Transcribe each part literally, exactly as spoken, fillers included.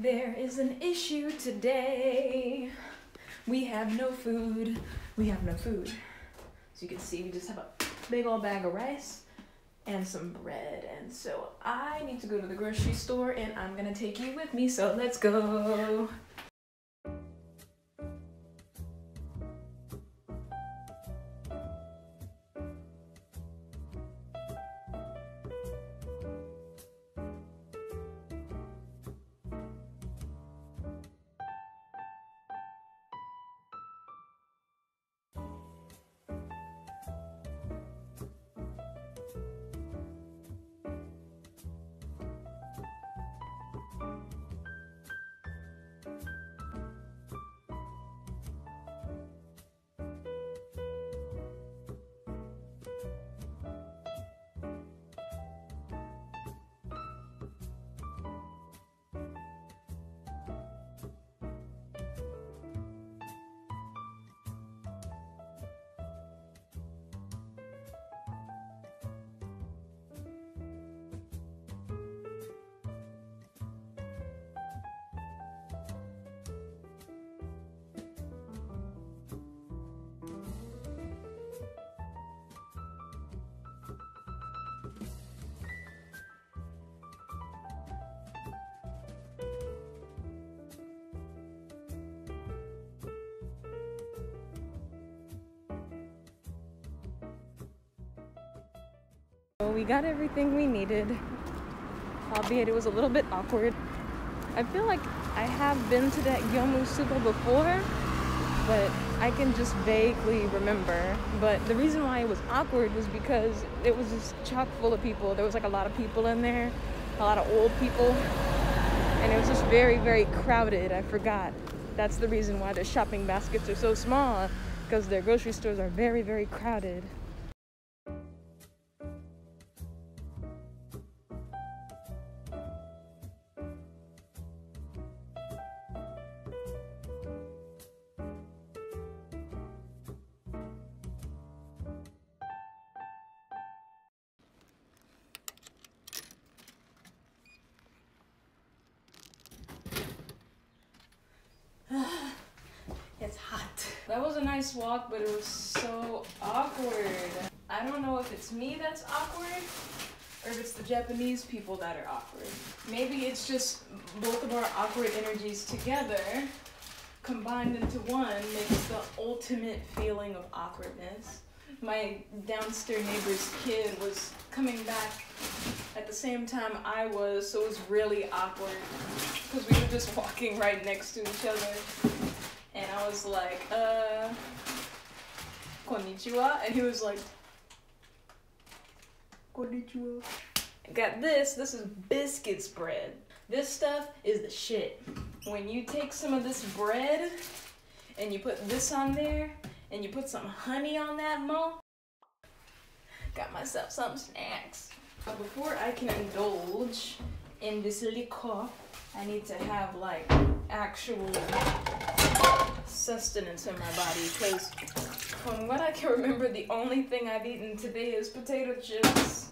There is an issue today. We have no food. We have no food. So you can see we just have a big old bag of rice and some bread. And so I need to go to the grocery store and I'm gonna take you with me, so let's go. We got everything we needed, albeit it was a little bit awkward. I feel like I have been to that gyomu super before, but I can just vaguely remember. But the reason why it was awkward was because it was just chock full of people. There was like a lot of people in there, a lot of old people, and it was just very, very crowded. I forgot. That's the reason why the shopping baskets are so small, because their grocery stores are very, very crowded. It's hot. That was a nice walk, but it was so awkward. I don't know if it's me that's awkward or if it's the Japanese people that are awkward. Maybe it's just both of our awkward energies together combined into one makes the ultimate feeling of awkwardness. My downstairs neighbor's kid was coming back at the same time I was, so it was really awkward because we were just walking right next to each other. And I was like, uh, konnichiwa. And he was like, konnichiwa. I got this. This is biscuits bread. This stuff is the shit. When you take some of this bread and you put this on there and you put some honey on that mo, got myself some snacks. But before I can indulge in this liquor, I need to have like actual sustenance in my body, because from what I can remember, the only thing I've eaten today is potato chips.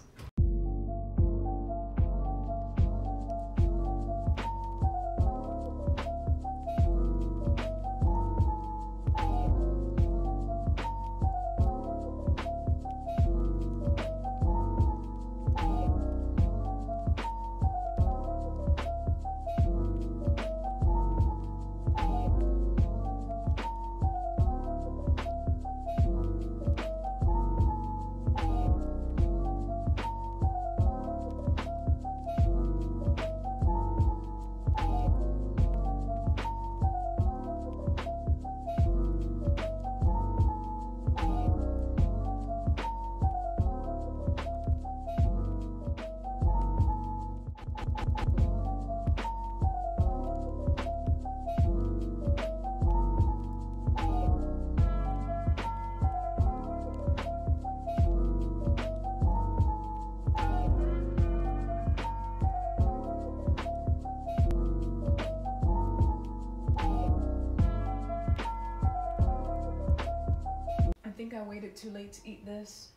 I waited too late to eat this.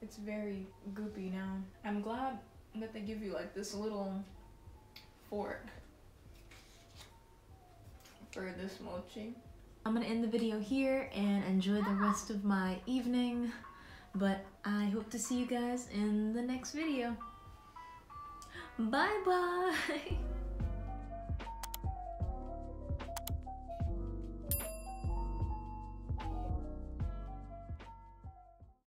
It's very goopy now. I'm glad that they give you like this little fork for this mochi. I'm gonna end the video here and enjoy the rest of my evening, but I hope to see you guys in the next video. Bye bye!